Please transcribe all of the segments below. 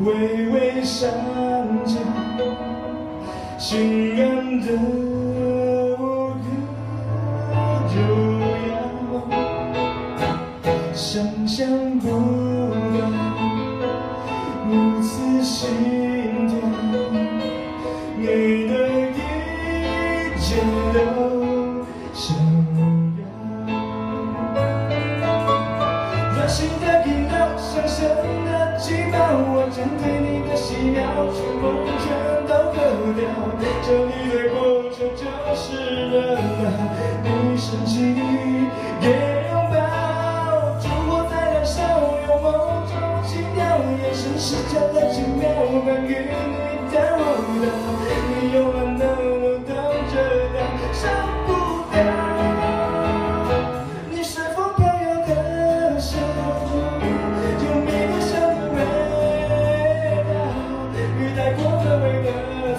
巍巍山间，心安的无可救药，想象不到如此心跳，你的一切都想要，热情的皮囊，上升的气泡，我将对你的喜妙全部全都割掉，这里的过程就是热闹，你生气也拥抱，烛火在燃烧，有梦中情调，眼神失焦了几秒，关于你的舞蹈，你有没能懂这样少不了，你是否朋友的手，有迷幻香的味道，雨带过氛围的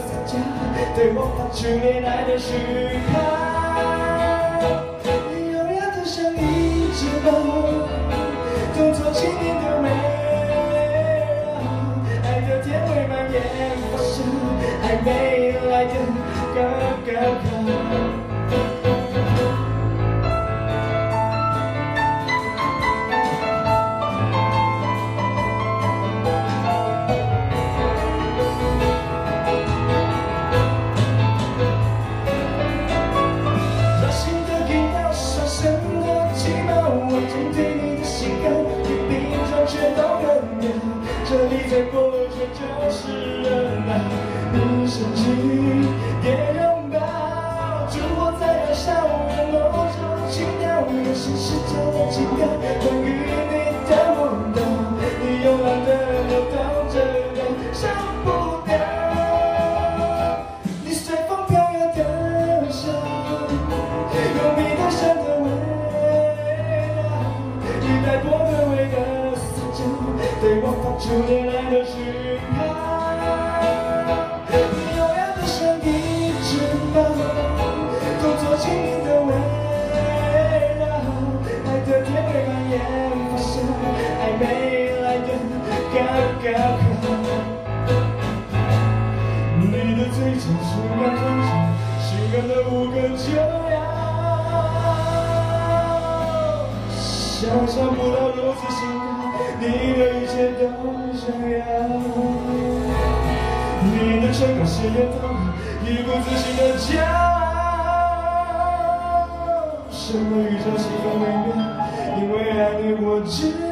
撒娇，对我发出恋爱的讯号。 动作轻盈的美好，爱的甜味蔓延发酵，还没来得刚刚好。 这里在过去就是热闹，你生气也拥抱，烛火在燃烧，有某种情调，眼神失焦的几秒，关于你的梦到，你慵懒的流淌着的少不了，你随风飘摇的笑，有迷幻香的味道，你带过的味道。 对我发出恋爱的讯号，你优雅的像一只猫，动作轻盈的围绕，爱的甜味蔓延发酵，还没来得刚刚好。你的嘴角是那种性感的无可救药，想象不到如此性感。 你的一切都想要，你的唇膏鲜艳到一股自信的骄傲，什么宇宙奇幻微妙，因为爱你我知。